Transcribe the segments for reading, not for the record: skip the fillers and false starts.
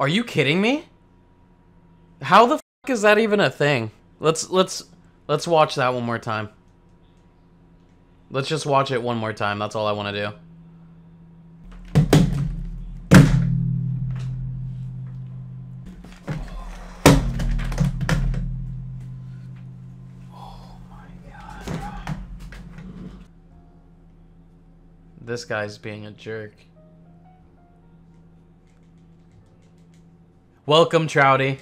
Are you kidding me? How the fuck is that even a thing? Let's watch that one more time. Let's just watch it one more time. That's all I want to do. This guy's being a jerk. Welcome, Trouty.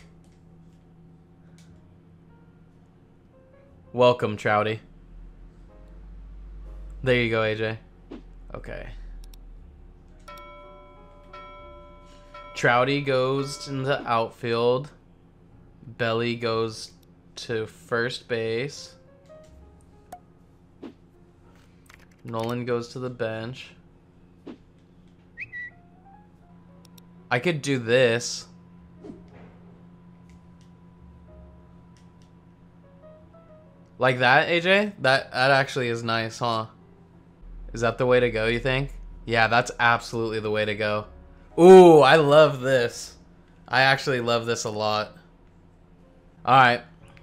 Welcome, Trouty. There you go, AJ. Okay. Trouty goes in the outfield. Belly goes to first base. Nolan goes to the bench. I could do this. Like that, AJ? That actually is nice, huh? Is that the way to go, you think? Yeah, that's absolutely the way to go. Ooh, I love this. I actually love this a lot. Alright.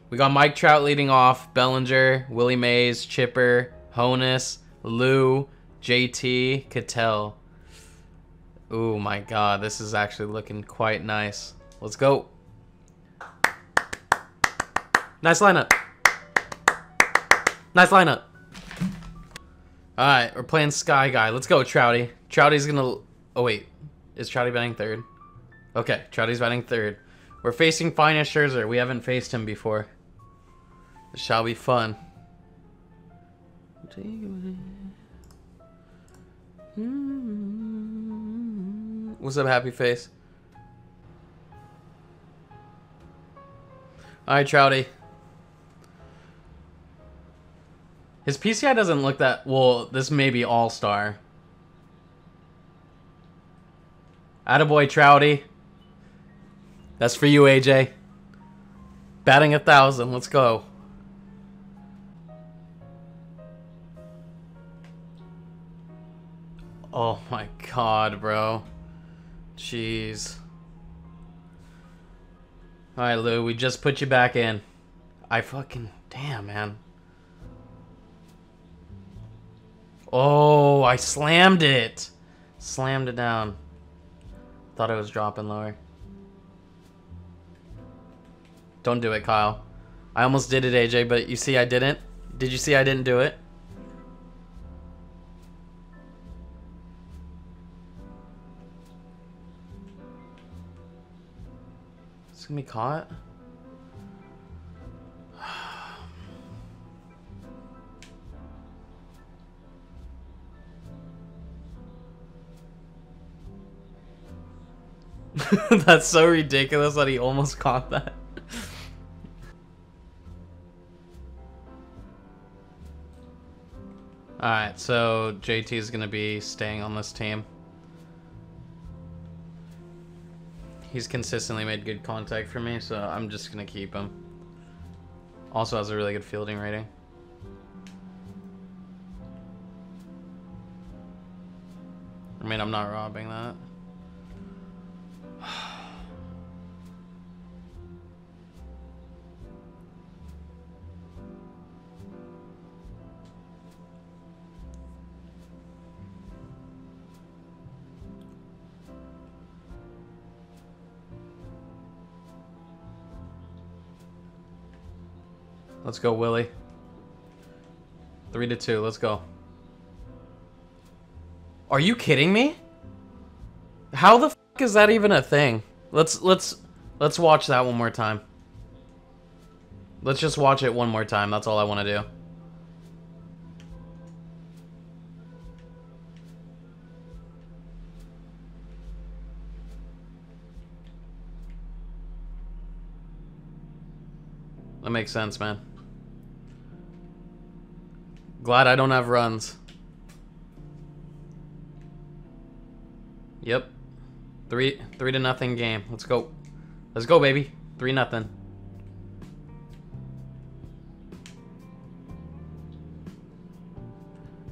We got Mike Trout leading off. Bellinger, Willie Mays, Chipper, Honus, Lou, JT, Cattell. Oh my god, this is actually looking quite nice. Let's go. Nice lineup. Nice lineup. Alright, we're playing Sky Guy. Let's go, Trouty. Trouty's gonna... Oh wait, is Trouty batting third? Okay, Trouty's batting third. We're facing Finest Scherzer. We haven't faced him before. This shall be fun. What's up, happy face? Alright, Trouty. His PCI doesn't look that... Well, this may be all-star. Attaboy, Trouty. That's for you, AJ. Batting 1,000. Let's go. Oh my god, bro. Jeez. Alright, Lou, we just put you back in. I fucking... Damn, man. Oh, I slammed it. Slammed it down. Thought it was dropping lower. Don't do it, Kyle. I almost did it, AJ, but you see I didn't? Did you see I didn't do it? It's gonna be caught. That's so ridiculous that he almost caught that. Alright, so JT is gonna be staying on this team. He's consistently made good contact for me, so I'm just going to keep him. Also has a really good fielding rating. I mean, I'm not robbing that. Let's go, Willie. 3-2. Let's go. Are you kidding me? How the fuck is that even a thing? Let's watch that one more time. Let's just watch it one more time. That's all I want to do. That makes sense, man. Glad I don't have runs. Yep. 3-0 game. Let's go. Let's go, baby. 3-0.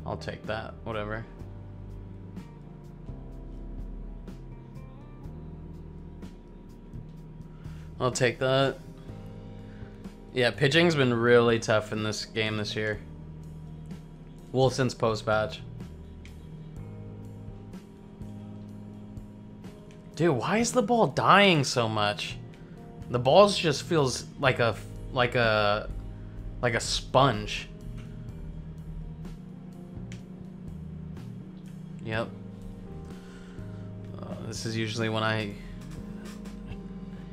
I'll take that. Whatever. I'll take that. Yeah, pitching's been really tough in this game this year. Well, since post-batch. Dude, why is the ball dying so much? The ball just feels like a sponge. Yep. This is usually when I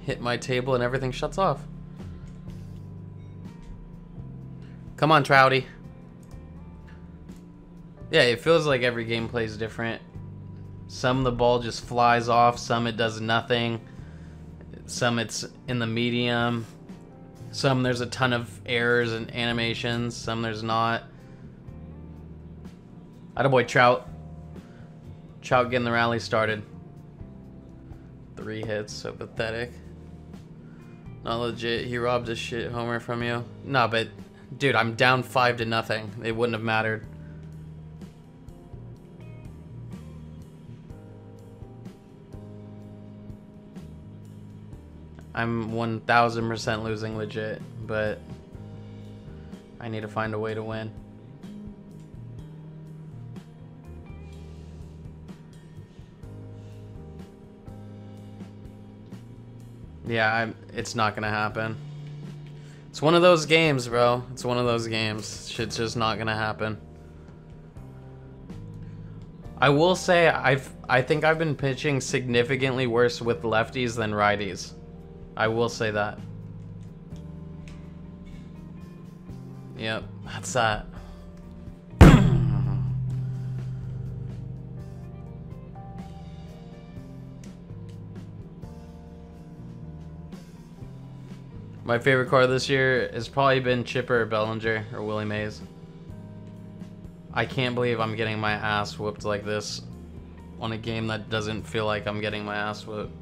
hit my table and everything shuts off. Come on, Trouty. Yeah, it feels like every game plays different. Some the ball just flies off, some it does nothing, some it's in the medium, some there's a ton of errors and animations, some there's not. Attaboy, Trout. Trout getting the rally started. 3 hits, so pathetic. Not legit, he robbed a shit homer from you. Nah, but dude, I'm down 5-0. It wouldn't have mattered. I'm 1000% losing legit, but I need to find a way to win. Yeah, it's not gonna happen. It's one of those games, bro. It's one of those games. Shit's just not gonna happen. I will say I think I've been pitching significantly worse with lefties than righties. I will say that. Yep, that's that. My favorite card this year has probably been Chipper, or Bellinger, or Willie Mays. I can't believe I'm getting my ass whooped like this on a game that doesn't feel like I'm getting my ass whooped.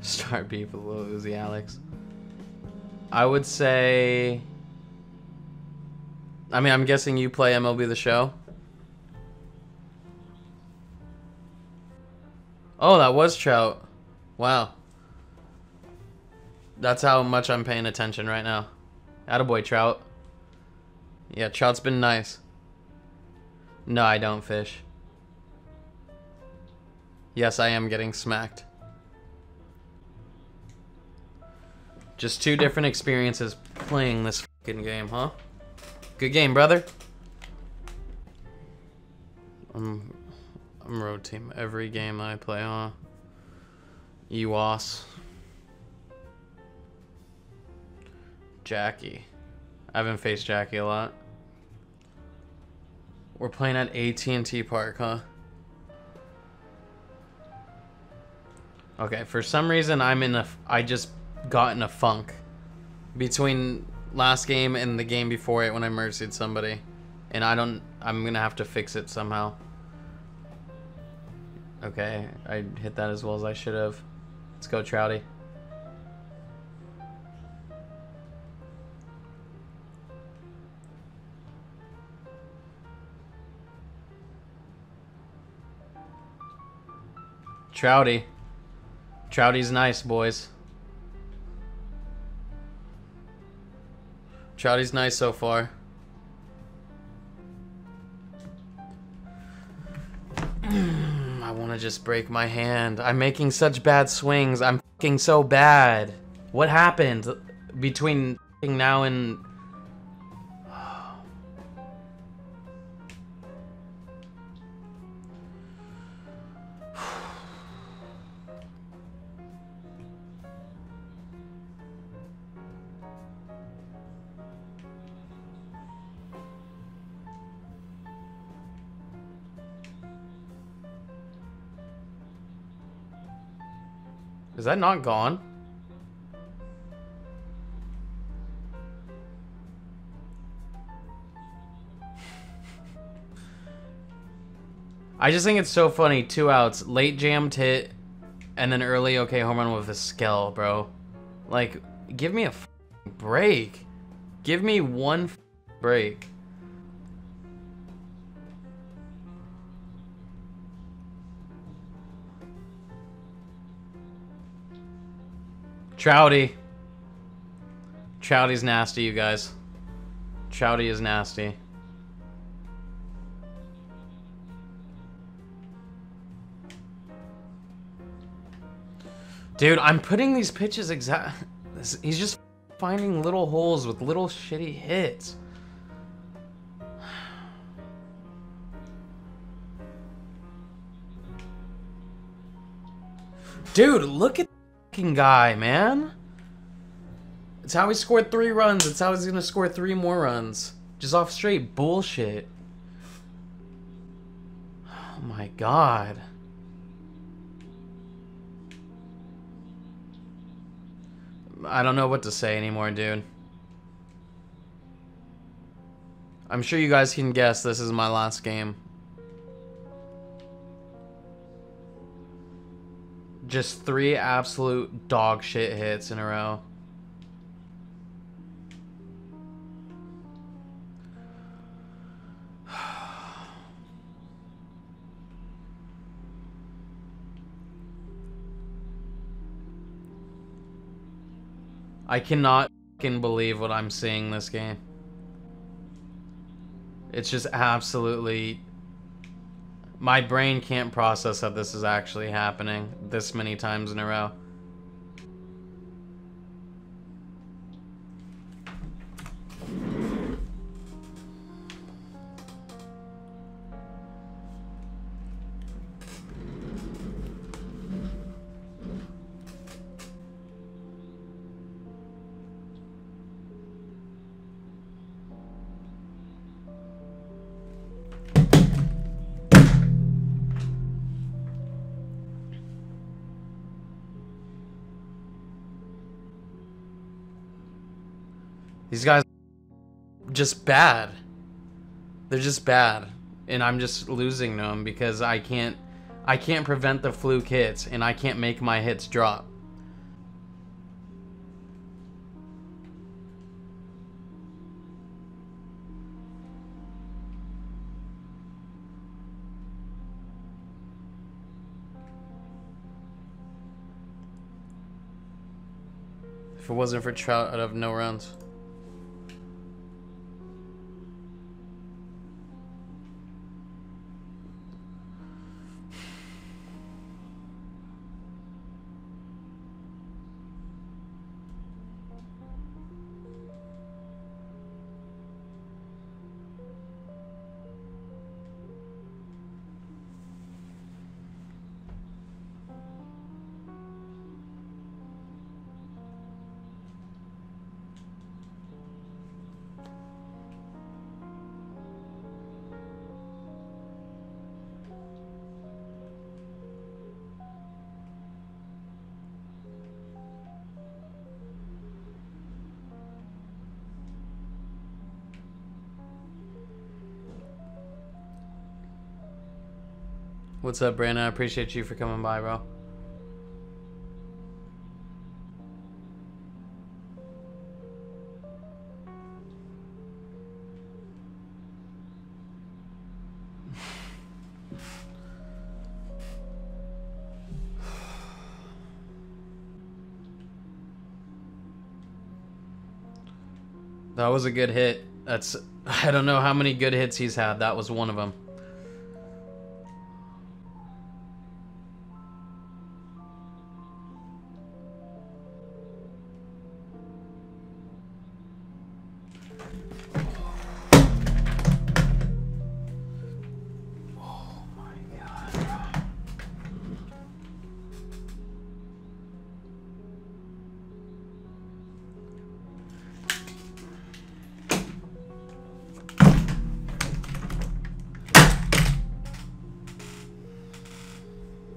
Start beef with Lil Uzi Alex. I would say... I mean, I'm guessing you play MLB The Show? Oh, that was Trout. Wow. That's how much I'm paying attention right now. Attaboy, Trout. Yeah, Trout's been nice. No, I don't fish. Yes, I am getting smacked. Just 2 different experiences playing this fucking game, huh? Good game, brother. I'm road team every game I play, huh? EWOS. Jackie. I haven't faced Jackie a lot. We're playing at AT&T Park, huh? Okay, for some reason I just got in a funk between last game and the game before it when I mercied somebody, and I'm gonna have to fix it somehow. Okay, I hit that as well as I should have. Let's go, Trouty. Trouty. Trouty's nice, boys. Trouty's nice so far. I want to just break my hand. I'm making such bad swings. I'm fucking so bad. What happened between now and... Is that not gone? I just think it's so funny. 2 outs, late jammed hit, and then early okay home run with a skell, bro. Like, give me a break. Give me one break. Trouty. Trouty's nasty, you guys. Trouty is nasty. Dude, I'm putting these pitches exact. He's just finding little holes with little shitty hits. Dude, look at the fucking guy, man. It's how he scored 3 runs. It's how he's gonna score 3 more runs. Just off straight bullshit. Oh my god. I don't know what to say anymore, dude. I'm sure you guys can guess this is my last game. Just 3 absolute dog shit hits in a row. I cannot fucking believe what I'm seeing this game. It's just absolutely... My brain can't process that this is actually happening this many times in a row. These guys are just bad. They're just bad. And I'm just losing them because I can't prevent the fluke hits and I can't make my hits drop. If it wasn't for Trout, I'd have no runs. What's up, Brandon? I appreciate you for coming by, bro. That was a good hit. That's, I don't know how many good hits he's had. That was one of them.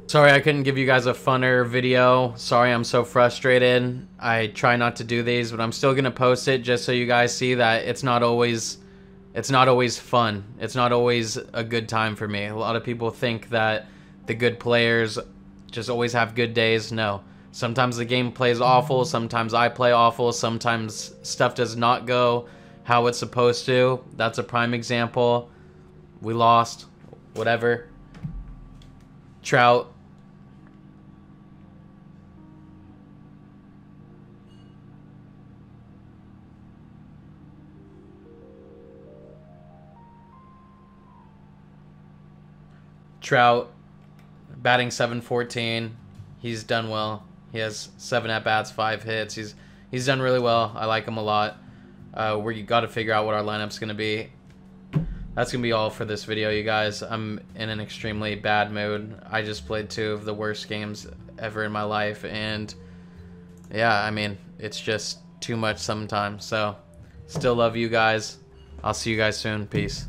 Sorry I couldn't give you guys a funner video. Sorry I'm so frustrated. I try not to do these, but I'm still gonna post it just so you guys see that it's not always fun. It's not always a good time for me. A lot of people think that the good players just always have good days. No, Sometimes the game plays awful, sometimes I play awful, sometimes stuff does not go how it's supposed to. That's a prime example. We lost, whatever. Trout. Trout, batting .714. He's done well. He has 7 at-bats, 5 hits. He's done really well. I like him a lot. We got to figure out what our lineup's going to be. That's going to be all for this video, you guys. I'm in an extremely bad mood. I just played 2 of the worst games ever in my life. And, yeah, I mean, it's just too much sometimes. So, still love you guys. I'll see you guys soon. Peace.